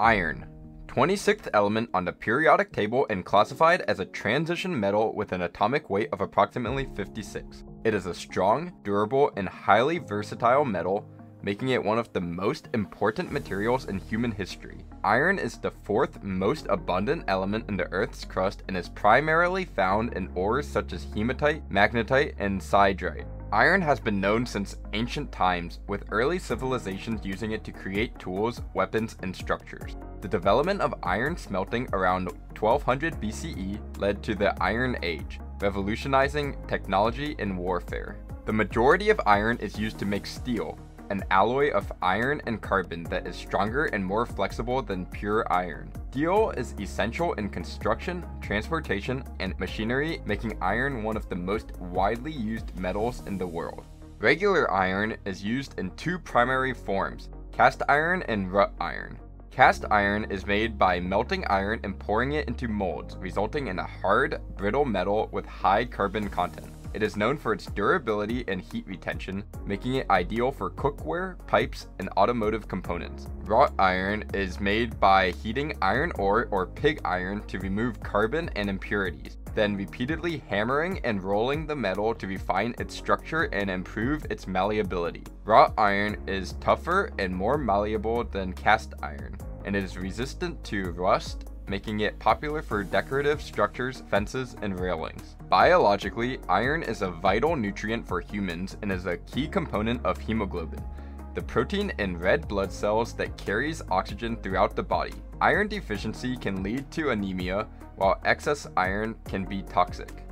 Iron, 26th element on the periodic table and classified as a transition metal with an atomic weight of approximately 56. It is a strong, durable, and highly versatile metal, making it one of the most important materials in human history. Iron is the fourth most abundant element in the Earth's crust and is primarily found in ores such as hematite, magnetite, and siderite. Iron has been known since ancient times, with early civilizations using it to create tools, weapons, and structures. The development of iron smelting around 1200 BCE led to the Iron Age, revolutionizing technology and warfare. The majority of iron is used to make steel, an alloy of iron and carbon that is stronger and more flexible than pure iron. Steel is essential in construction, transportation, and machinery, making iron one of the most widely used metals in the world. Regular iron is used in two primary forms, cast iron and wrought iron. Cast iron is made by melting iron and pouring it into molds, resulting in a hard, brittle metal with high carbon content. It is known for its durability and heat retention, making it ideal for cookware, pipes, and automotive components. Wrought iron is made by heating iron ore or pig iron to remove carbon and impurities, then repeatedly hammering and rolling the metal to refine its structure and improve its malleability. Wrought iron is tougher and more malleable than cast iron, and it is resistant to rust, making it popular for decorative structures, fences, and railings. Biologically, iron is a vital nutrient for humans and is a key component of hemoglobin, the protein in red blood cells that carries oxygen throughout the body. Iron deficiency can lead to anemia, while excess iron can be toxic.